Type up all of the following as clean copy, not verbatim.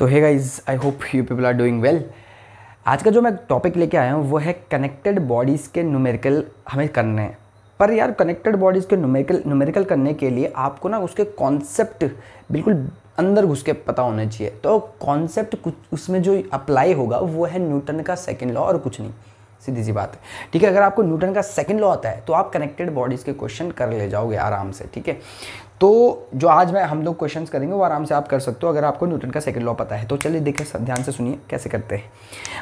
तो hey guys, I hope you people are doing well. आज का जो मैं टॉपिक लेके आया हूँ वो है कनेक्टेड बॉडीज़ के न्यूमेरिकल हमें करने हैं। पर यार कनेक्टेड बॉडीज़ के न्यूमेरिकल करने के लिए आपको ना उसके कॉन्सेप्ट बिल्कुल अंदर घुस के पता होना चाहिए। तो कॉन्सेप्ट कुछ उसमें जो अप्लाई होगा वो है न्यूटन का सेकेंड लॉ और कुछ नहीं, सीधी सी बात है। ठीक है, अगर आपको न्यूटन का सेकंड लॉ आता है तो आप कनेक्टेड बॉडीज़ के क्वेश्चन कर ले जाओगे आराम से। ठीक है, तो जो आज मैं हम लोग क्वेश्चंस करेंगे वो आराम से आप कर सकते हो अगर आपको न्यूटन का सेकंड लॉ पता है। तो चलिए देखिए, ध्यान से सुनिए कैसे करते हैं।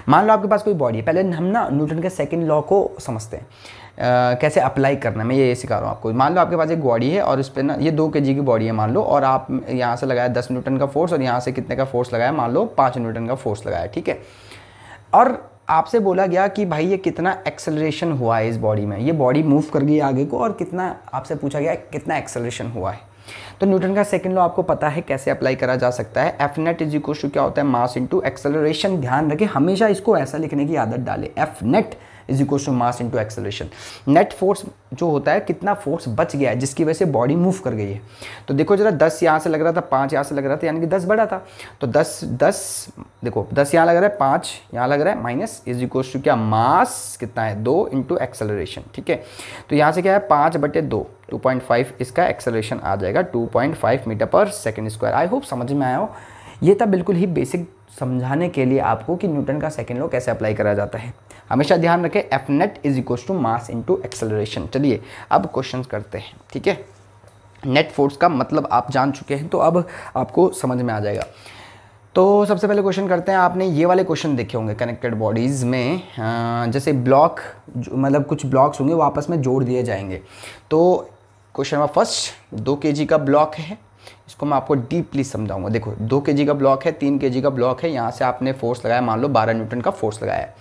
मान लो आपके पास कोई बॉडी है, पहले हम ना न्यूटन के सेकेंड लॉ को समझते हैं कैसे अप्लाई करना। मैं ये सिखा रहा हूँ आपको। मान लो आपके पास एक बॉडी है और इस पर ना ये 2 kg की बॉडी है मान लो, और आप यहाँ से लगाया 10 न्यूटन का फोर्स और यहाँ से कितने का फोर्स लगाया, मान लो 5 न्यूटन का फोर्स लगाया। ठीक है, और आपसे बोला गया कि भाई ये कितना एक्सेलरेशन हुआ है इस बॉडी में, ये बॉडी मूव कर गई आगे को और कितना, आपसे पूछा गया कितना एक्सेलरेशन हुआ है। तो न्यूटन का सेकंड लॉ आपको पता है कैसे अप्लाई करा जा सकता है। F net is equal to क्या होता है, मास इंटू एक्सेलरेशन। ध्यान रखें, हमेशा इसको ऐसा लिखने की आदत डालें, F net is equal to mass into acceleration. Net force जो होता है कितना फोर्स बच गया है जिसकी वजह से बॉडी मूव कर गई है। तो देखो जरा, 10 यहाँ से लग रहा था, 5 यहाँ से लग रहा था, यानी कि 10 बड़ा था। तो 10 देखो 10 यहाँ लग रहा है, 5 यहाँ लग रहा है, माइनस इज इक्वल टू क्या, मास कितना है 2 इंटू एक्सेलरेशन। ठीक है, तो यहाँ से क्या है 5/2, 2.5 इसका एक्सेलरेशन आ जाएगा, 2.5 मीटर/सेकंड स्क्वायर। आई होप समझ में आया हो। ये था बिल्कुल ही बेसिक समझाने के लिए आपको कि न्यूटन का सेकंड लॉ कैसे अप्लाई करा जाता है। हमेशा ध्यान रखें F net is equal to mass into acceleration. चलिए अब क्वेश्चंस करते हैं। ठीक है, नेट फोर्स का मतलब आप जान चुके हैं, तो अब आपको समझ में आ जाएगा। तो सबसे पहले क्वेश्चन करते हैं। आपने ये वाले क्वेश्चन देखे होंगे कनेक्टेड बॉडीज़ में, जैसे ब्लॉक, मतलब कुछ ब्लॉक्स होंगे वो आपस में जोड़ दिए जाएंगे। तो क्वेश्चन नंबर फर्स्ट, 2 kg का ब्लॉक है, इसको मैं आपको डीपली समझाऊंगा। देखो 2 kg का ब्लॉक है, 3 kg का ब्लॉक है, यहाँ से आपने फोर्स लगाया मान लो 12 न्यूटन का फोर्स लगाया है।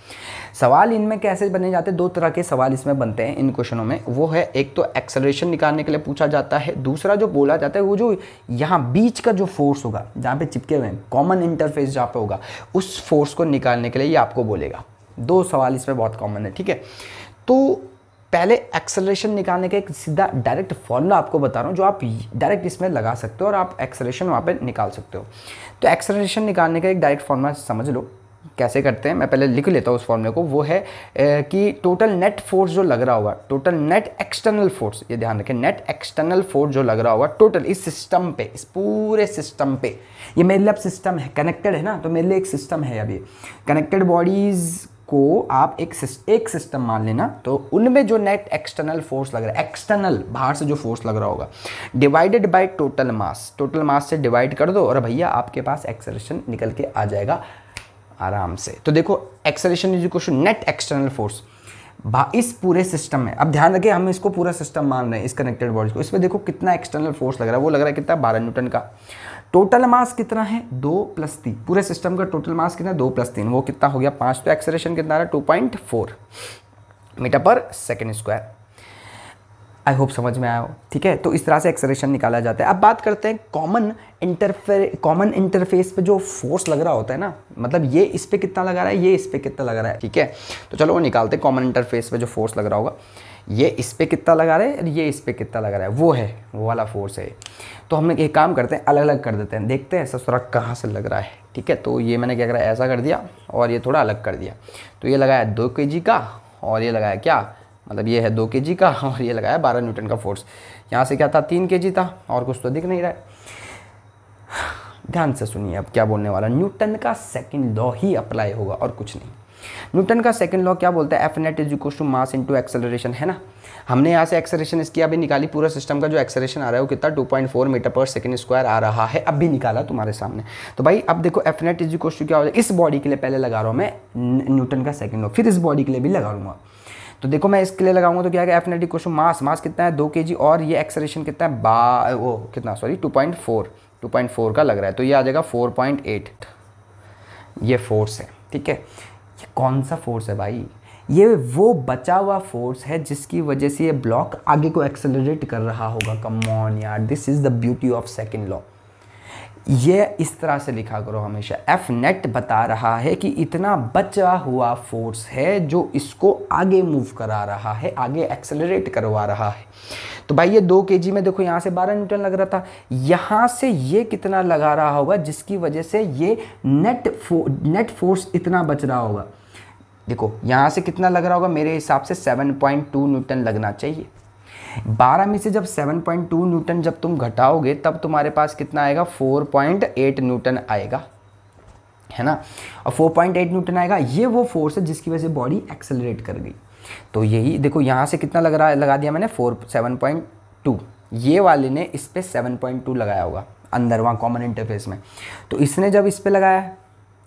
सवाल इनमें कैसे बने जाते हैं, 2 तरह के सवाल इसमें बनते हैं इन क्वेश्चनों में। वो है एक तो एक्सेलरेशन निकालने के लिए पूछा जाता है, दूसरा जो बोला जाता है वो जो यहाँ बीच का जो फोर्स होगा जहाँ पे चिपके हुए हैं, कॉमन इंटरफेस जहाँ पे होगा, उस फोर्स को निकालने के लिए ये आपको बोलेगा। 2 सवाल इसमें बहुत कॉमन है। ठीक है, तो पहले एक्सेलरेशन निकालने का एक सीधा डायरेक्ट फॉर्मूला आपको बता रहा हूँ जो आप डायरेक्ट इसमें लगा सकते हो और आप एक्सेलरेशन वहाँ पे निकाल सकते हो। तो एक्सेलरेशन निकालने का एक डायरेक्ट फॉर्मूला समझ लो कैसे करते हैं। मैं पहले लिख लेता हूँ उस फॉर्मूले को। वो है कि टोटल नेट फोर्स जो लग रहा होगा, टोटल नेट एक्सटर्नल फोर्स, ये ध्यान रखें, नेट एक्सटर्नल फोर्स जो लग रहा होगा टोटल इस सिस्टम पे, इस पूरे सिस्टम पे, ये मेरे लिए अब सिस्टम है, कनेक्टेड है ना, तो मेरे लिए एक सिस्टम है। अभी कनेक्टेड बॉडीज़ को आप एक सिस्टम मान लेना, तो उनमें जो नेट एक्सटर्नल फोर्स लग रहा है, एक्सटर्नल बाहर से जो फोर्स लग रहा होगा, divided by total mass, total mass से डिवाइड कर दो और भैया आपके पास एक्सेलरेशन निकल के आ जाएगा आराम से। तो देखो acceleration is equal to net external force इस पूरे सिस्टम में। अब ध्यान रखिए, हम इसको पूरा सिस्टम मान रहे हैं इस कनेक्टेड बॉडीज़ को। इसमें देखो कितना एक्सटर्नल फोर्स लग रहा है, वो लग रहा है कितना, 12 न्यूटन का। टोटल मास कितना है 2 + 3, पूरे सिस्टम का टोटल मास कितना है 2 + 3, वो कितना हो गया 5। तो एक्सेलरेशन कितना आ रहा है 2.4 मीटर/सेकंड स्क्वायर। आई होप समझ में आया हो। ठीक है, तो इस तरह से एक्सेलरेशन निकाला जाता है। अब बात करते हैं कॉमन इंटरफेस पे जो फोर्स लग रहा होता है ना, मतलब ये इस पर कितना लगा रहा है, ये इस पर कितना लगा रहा है। ठीक है, तो चलो वो निकालते हैं। कॉमन इंटरफेस पे जो फोर्स लग रहा होगा, ये इस पर कितना लगा रहा है और ये इस पर कितना लगा रहा है, वो है वो वाला फोर्स है। तो हम एक काम करते हैं, अलग अलग कर देते हैं, देखते हैं सब थोड़ा कहाँ से लग रहा है। ठीक है, तो ये मैंने क्या करा, ऐसा कर दिया और ये थोड़ा अलग कर दिया। तो ये लगाया 2 kg का और ये लगाया क्या, मतलब ये है 2 kg का और ये लगाया 12 न्यूटन का फोर्स। यहाँ से क्या था 3 kg था और कुछ तो दिख नहीं रहा है। ध्यान से सुनिए अब क्या बोलने वाला, न्यूटन का सेकंड लॉ ही अप्लाई होगा और कुछ नहीं। न्यूटन का सेकंड लॉ क्या बोलता है, F net is equal to mass into acceleration, है ना। हमने यहाँ से एक्सेलरेशन इसकी अभी निकाली, पूरा सिस्टम का जो एक्सेलरेशन आ रहा है वो कितना 2.4 मीटर/सेकंड स्क्वायर आ रहा है, अब भी निकाला तुम्हारे सामने। तो भाई अब देखो F net is equal to क्या हो जाएगा, इस बॉडी के लिए पहले लगा रहा हूँ मैं न्यूटन का सेकंड लॉ, फिर इस बॉडी के लिए भी लगा लूँगा। तो देखो मैं इसके लिए लगाऊंगा तो क्या है, F net equal to mass, mass कितना है 2 kg और ये एक्सेलरेशन कितना है 2.4 का लग रहा है, तो ये आ जाएगा 4.8। ये फोर्स है। ठीक है, ये कौन सा फोर्स है भाई, ये वो बचा हुआ फोर्स है जिसकी वजह से ये ब्लॉक आगे को एक्सेलरेट कर रहा होगा। कम ऑन यार, this is the beauty of second law. ये इस तरह से लिखा करो हमेशा, एफ नेट बता रहा है कि इतना बचा हुआ फोर्स है जो इसको आगे मूव करा रहा है, आगे एक्सेलरेट करवा रहा है। तो भाई ये 2 kg में देखो यहाँ से 12 न्यूटन लग रहा था, यहाँ से ये कितना लगा रहा होगा जिसकी वजह से ये नेट फोर्स इतना बच रहा होगा। देखो यहाँ से कितना लग रहा होगा, मेरे हिसाब से 7.2 न्यूटन लगना चाहिए। 12 में से जब 7.2 न्यूटन जब तुम घटाओगे तब तुम्हारे पास कितना आएगा, 4.8 न्यूटन आएगा, है ना। और 4.8 न्यूटन आएगा, ये वो फोर्स है जिसकी वजह से बॉडी एक्सेलरेट कर गई। तो यही देखो यहाँ से कितना लग रहा, लगा दिया मैंने 7.2, ये वाले ने इस पर 7.2 लगाया होगा अंदर वहाँ कॉमन इंटरफेस में। तो इसने जब इस पर लगाया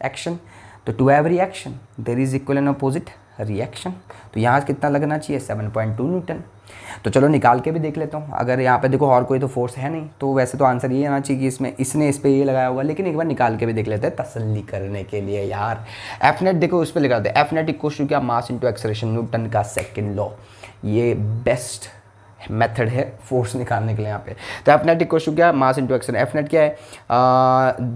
एक्शन, तो to have reaction there is equal and opposite reaction. तो यहाँ कितना लगना चाहिए, 7.2 न्यूटन। तो चलो निकाल के भी देख लेता हूँ। अगर यहाँ पे देखो और कोई तो फोर्स है नहीं, तो वैसे तो आंसर ये आना चाहिए कि इसमें इसने इस पर ये लगाया होगा, लेकिन एक बार निकाल के भी देख लेते हैं तसल्ली करने के लिए यार। F net देखो उस पर लिखा होता है F net इक्वल टू क्या, मास इंटू एक्सेलरेशन, न्यूटन का सेकेंड लॉ। ये बेस्ट मेथड है फोर्स निकालने के लिए यहाँ पे। तो F net इक्वल टू क्या, mass into acceleration. F net क्या है,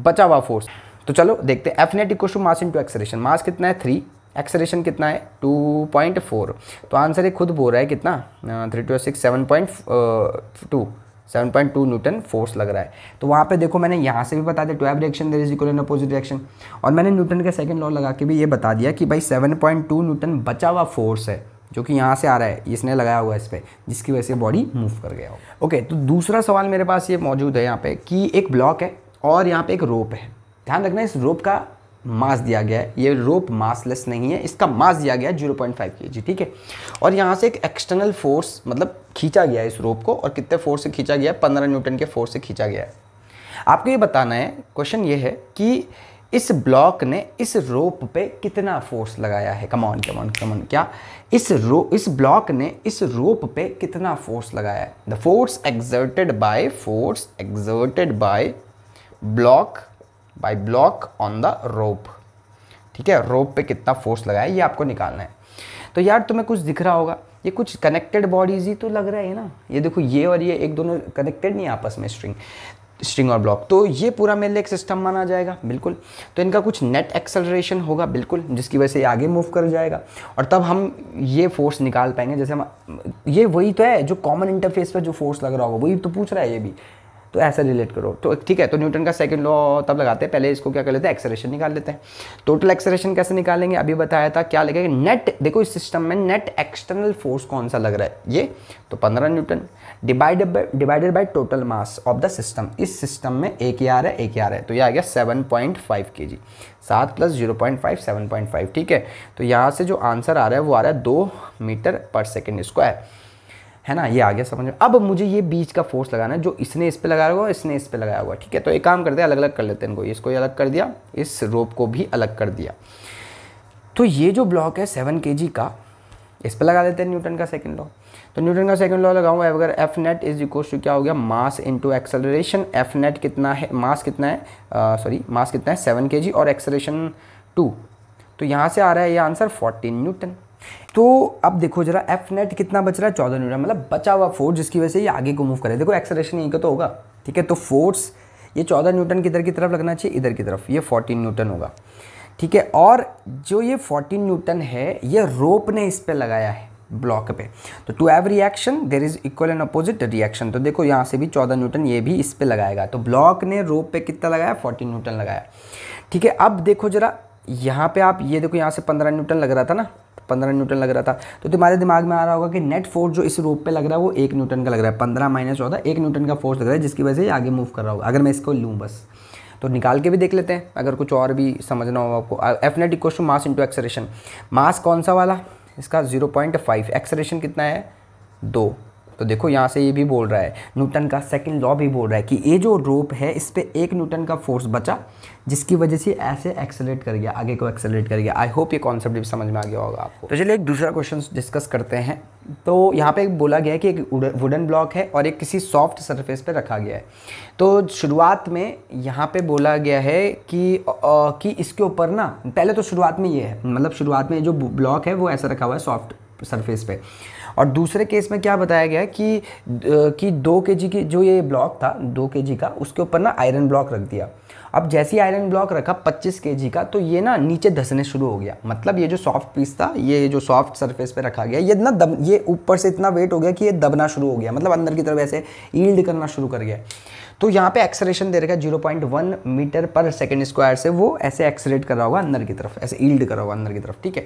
बचा हुआ फोर्स। तो चलो देखते हैं F net equal to mass into acceleration. Mass कितना है 3, एक्सेलरेशन कितना है 2.4। तो आंसर ये खुद बोल रहा है कितना, 3 × 6 7.2 न्यूटन फोर्स लग रहा है। तो वहाँ पे देखो मैंने यहाँ से भी बता दिया 12 reaction there is equal and opposite reaction, और मैंने न्यूटन का सेकंड लॉ लगा के भी ये बता दिया कि भाई 7.2 न्यूटन बचा हुआ फोर्स है जो कि यहाँ से आ रहा है, इसने लगाया हुआ इस पर, जिसकी वजह से बॉडी मूव कर गया हो। ओके, तो दूसरा सवाल मेरे पास ये मौजूद है यहाँ पर कि एक ब्लॉक है और यहाँ पर एक रोप है। ध्यान रखना इस रोप का मास दिया गया है, ये रोप मासलेस नहीं है, इसका मास दिया गया है 0.5 kg, ठीक है। और यहाँ से एक एक्सटर्नल फोर्स मतलब खींचा गया है इस रोप को, और कितने फोर्स से खींचा गया है, 15 न्यूटन के फोर्स से खींचा गया है। आपको ये बताना है, क्वेश्चन ये है कि इस ब्लॉक ने इस रोप पे कितना फोर्स लगाया है। कमॉन कमॉन कमॉन, क्या इस ब्लॉक ने इस रोप पे कितना फोर्स लगाया है। The force exerted by block on the rope, ठीक है। रोप पे कितना फोर्स लगाया ये आपको निकालना है। तो यार तुम्हें कुछ दिख रहा होगा, ये कुछ कनेक्टेड बॉडीज ही तो लग रहा है ना। ये देखो ये और ये एक दोनों कनेक्टेड नहीं आपस में, स्ट्रिंग और ब्लॉक। तो ये पूरा मेरे लिए एक सिस्टम माना जाएगा, बिल्कुल। तो इनका कुछ नेट एक्सेलरेशन होगा, बिल्कुल, जिसकी वजह से ये आगे मूव कर जाएगा, और तब हम ये फोर्स निकाल पाएंगे। जैसे हम ये वही तो है जो कॉमन इंटरफेस पर जो फोर्स लग रहा होगा, वही तो पूछ रहा है ये भी, तो ऐसा रिलेट करो। तो ठीक है, तो न्यूटन का सेकंड लॉ तब लगाते हैं, पहले इसको क्या कर लेते हैं, एक्सेलरेशन निकाल लेते हैं। टोटल एक्सेलरेशन कैसे निकालेंगे, अभी बताया था क्या लगेगा, नेट। देखो इस सिस्टम में नेट एक्सटर्नल फोर्स कौन सा लग रहा है, ये तो 15 Newton divided by total mass of the system. इस सिस्टम में एक ही आ रहा है, एक ही आ रहा है, तो ये आ गया 7.5 kg। 7 + 0.5 7.5, ठीक है। तो यहाँ से जो आंसर आ रहा है वो आ रहा है 2 मीटर/s², है ना। ये आ गया समझ में। अब मुझे ये बीच का फोर्स लगाना है जो इसने इस पे लगाया हुआ, इसने इस पे लगाया हुआ, ठीक है। तो एक काम करते हैं, अलग अलग कर लेते हैं इनको, इसको अलग कर दिया, इस रोप को भी अलग कर दिया। तो ये जो ब्लॉक है 7 kg का, इस पे लगा देते हैं न्यूटन का सेकंड लॉ। तो न्यूटन का सेकंड लॉ लगाऊंगा, अगर F net is equal to क्या हो गया, mass into acceleration. F net कितना है, मास कितना है, मास कितना है 7 kg, और एक्सेलरेशन 2। तो यहाँ से आ रहा है ये आंसर 14 न्यूटन। तो अब देखो जरा F net कितना बच रहा है, 14 न्यूटन, मतलब बचा हुआ फोर्स जिसकी वजह से ये आगे को मूव करे। देखो एक्सेलरेशन यहीं का तो होगा, ठीक है। तो फोर्स ये 14 न्यूटन किधर की तरफ लगना चाहिए, इधर की तरफ, ये 14 न्यूटन होगा, ठीक है। और जो ये 14 न्यूटन है ये रोप ने इस पर लगाया है ब्लॉक पे। तो to have reaction there is equal and opposite reaction. तो देखो यहाँ से भी 14 न्यूटन ये भी इस पर लगाएगा। तो ब्लॉक ने रोप पे कितना लगाया, 14 न्यूटन लगाया, ठीक है। अब देखो जरा यहाँ पे आप ये देखो, यहाँ से 15 न्यूटन लग रहा था ना, 15 न्यूटन लग रहा था। तो तुम्हारे दिमाग में आ रहा होगा कि नेट फोर्स जो इस रोप पे लग रहा है वो 1 न्यूटन का लग रहा है, 15 - 14 1 न्यूटन का फोर्स लग रहा है, जिसकी वजह से ये आगे मूव कर रहा होगा। अगर मैं इसको लूँ बस, तो निकाल के भी देख लेते हैं अगर कुछ और भी समझना हो आपको। F net equal to mass into acceleration. Mass कौन सा वाला, इसका 0.5, एक्सेलरेशन कितना है 2। तो देखो यहाँ से ये भी बोल रहा है, न्यूटन का सेकंड लॉ भी बोल रहा है कि ये जो रोप है इस पर 1 न्यूटन का फोर्स बचा, जिसकी वजह से ऐसे एक्सेलरेट कर गया, आगे को एक्सेलरेट कर गया। आई होप ये कॉन्सेप्ट भी समझ में आ गया होगा आपको। तो चलिए एक दूसरा क्वेश्चन डिस्कस करते हैं। तो यहाँ पे बोला गया है कि एक वुडन ब्लॉक है और एक किसी सॉफ्ट सरफेस पे रखा गया है। तो शुरुआत में यहाँ पे बोला गया है कि इसके ऊपर ना, पहले तो शुरुआत में ये है, मतलब शुरुआत में जो ब्लॉक है वो ऐसा रखा हुआ है सॉफ्ट सरफेस पे। और दूसरे केस में क्या बताया गया है कि 2 kg की जो ये ब्लॉक था, 2 kg का, उसके ऊपर ना आयरन ब्लॉक रख दिया। अब जैसे ही आयरन ब्लॉक रखा 25 केजी का, तो ये ना नीचे धंसने शुरू हो गया। मतलब ये जो सॉफ्ट पीस था, ये जो सॉफ्ट सरफेस पे रखा गया, ये ना दब, ये ऊपर से इतना वेट हो गया कि ये दबना शुरू हो गया, मतलब अंदर की तरफ ऐसे यील्ड करना शुरू कर गया। तो यहाँ पे एक्सेलरेशन दे रखा है 0.1 मीटर/सेकंड स्क्वायर से, वो ऐसे एक्सेलरेट कर रहा होगा अंदर की तरफ, ऐसे यील्ड कर रहा होगा अंदर की तरफ। ठीक है,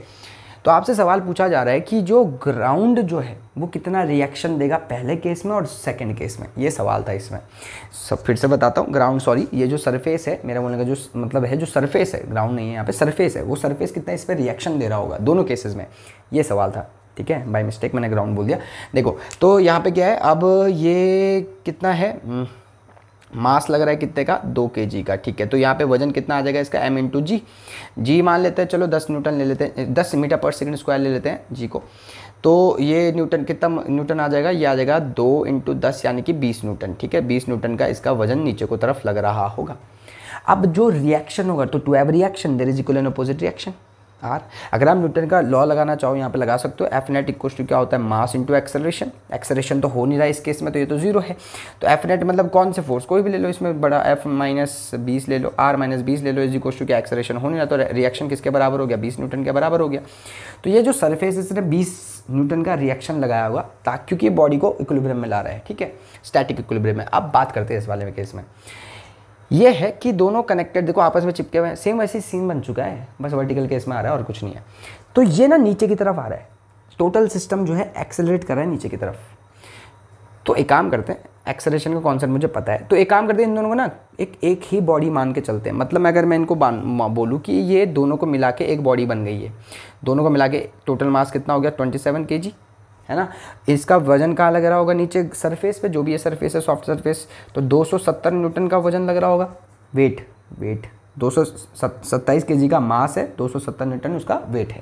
तो आपसे सवाल पूछा जा रहा है कि जो ग्राउंड जो है वो कितना रिएक्शन देगा पहले केस में और सेकंड केस में, ये सवाल था इसमें। सब फिर से बताता हूँ, ग्राउंड सॉरी, ये जो सरफेस है, मेरा बोलने का जो मतलब है जो सरफेस है, ग्राउंड नहीं है यहाँ पे, सरफेस है, वो सरफेस कितना इस पर रिएक्शन दे रहा होगा दोनों केसेस में, ये सवाल था। ठीक है, बाय मिस्टेक मैंने ग्राउंड बोल दिया। देखो तो यहाँ पर क्या है, अब ये कितना है, मास लग रहा है कितने का, 2 केजी का। ठीक है, तो यहाँ पे वजन कितना आ जाएगा इसका, m × g। g मान लेते हैं, चलो 10 न्यूटन ले लेते हैं, 10 मीटर/सेकंड स्क्वायर ले लेते हैं g को। तो ये न्यूटन, कितना न्यूटन आ जाएगा, ये आ जाएगा 2 × 10 यानी कि 20 न्यूटन। ठीक है, 20 न्यूटन का इसका वजन नीचे को तरफ लग रहा होगा। अब जो रिएक्शन होगा, तो 12 reaction there is equal and opposite reaction are. अगर आप न्यूटन का लॉ लगाना चाहो यहाँ पे लगा सकते हो, F net इक्वल टू क्या होता है, मास इंटू एक्सेलरेशन। एक्सेलरेशन तो हो नहीं रहा इस केस में, तो ये तो जीरो है, तो F net मतलब कौन से फोर्स, कोई भी ले लो इसमें बड़ा, F - 20 ले लो, R - 20 ले लो, इज इक्वल टू क्या, एक्सेलरेशन हो नहीं रहा, तो रिएक्शन किसके बराबर हो गया, 20 न्यूटन के बराबर हो गया। तो ये जो सरफेस, इसने 20 न्यूटन का रिएक्शन लगाया होगा ताकि, क्योंकि बॉडी को इक्विलिब्रियम में ला रहा है। ठीक है, स्टैटिक इक्विलिब्रियम में। अब बात करते हैं इस वाले में केस में, ये है कि दोनों कनेक्टेड, देखो आपस में चिपके हुए हैं, सेम वैसे ही सीन बन चुका है, बस वर्टिकल केस में आ रहा है और कुछ नहीं है। तो ये ना नीचे की तरफ आ रहा है, टोटल सिस्टम जो है एक्सेलरेट कर रहा है नीचे की तरफ। तो एक काम करते हैं, एक्सेलरेशन का कॉन्सेप्ट मुझे पता है, तो एक काम करते हैं, इन दोनों को ना एक ही बॉडी मान के चलते हैं। मतलब अगर मैं इनको बोलूँ कि ये दोनों को मिला के एक बॉडी बन गई है, दोनों को मिला के टोटल मास कितना हो गया, 27 केजी है ना। इसका वजन कहाँ लग रहा होगा, नीचे सरफेस पे, जो भी ये सरफेस है सॉफ्ट सरफेस, तो 270 न्यूटन का वजन लग रहा होगा। वेट 227 केजी का मास है, 270 न्यूटन उसका वेट है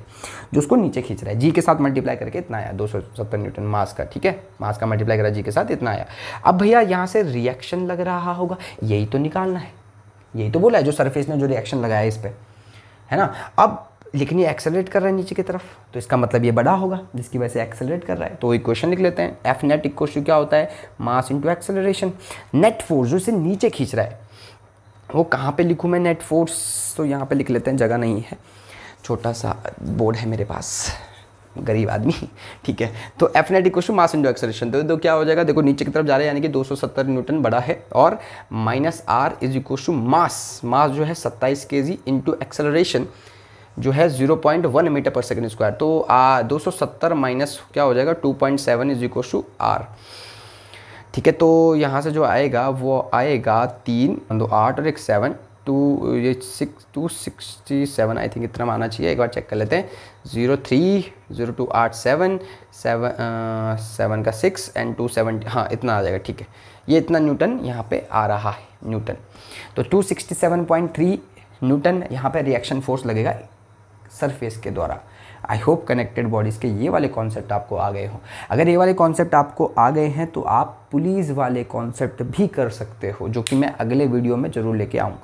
जो उसको नीचे खींच रहा है। जी के साथ मल्टीप्लाई करके इतना आया 270 न्यूटन मास का। ठीक है, मास का मल्टीप्लाई करा जी के साथ, इतना आया। अब भैया यहाँ से रिएक्शन लग रहा होगा, यही तो निकालना है, यही तो बोला है, जो सरफेस ने जो रिएक्शन लगाया इस पर, है ना। अब लेकिन ये एक्सेलरेट कर रहा है नीचे की तरफ, तो इसका मतलब ये बड़ा होगा जिसकी वजह से एक्सेलरेट कर रहा है। तो इक्वेशन लिख लेते हैं, F net इक्वल टू क्या होता है, mass into acceleration. Net force जो इसे नीचे खींच रहा है, वो कहाँ पे लिखूँ मैं नेट फोर्स, तो यहाँ पे लिख लेते हैं, जगह नहीं है, छोटा सा बोर्ड है मेरे पास, गरीब आदमी। ठीक है, तो F net equal to mass into acceleration, तो क्या हो जाएगा, देखो नीचे की तरफ जा रहा है यानी कि 270 न्यूटन बड़ा है, और -r is equal to mass जो है 27 केजी इंटू एक्सेलरेशन जो है 0.1 मीटर/सेकंड स्क्वायर। तो 270 माइनस क्या हो जाएगा, 2.7 इज इक्वल टू आर। ठीक है, तो यहाँ से जो आएगा वो आएगा 3, 2, 8 और 1, 7, 267 आई थिंक इतना आना चाहिए, एक बार चेक कर लेते हैं। 0.3, 0.287, 7 का 6 एंड 270, हाँ इतना आ जाएगा। ठीक है, ये इतना न्यूटन यहाँ पे आ रहा है, न्यूटन। तो 267.3 न्यूटन यहाँ पे रिएक्शन फोर्स लगेगा सरफेस के द्वारा। आई होप कनेक्टेड बॉडीज़ के ये वाले कॉन्सेप्ट आपको आ गए हों। अगर ये वाले कॉन्सेप्ट आपको आ गए हैं तो आप पुलिस वाले कॉन्सेप्ट भी कर सकते हो, जो कि मैं अगले वीडियो में ज़रूर लेके आऊँगा।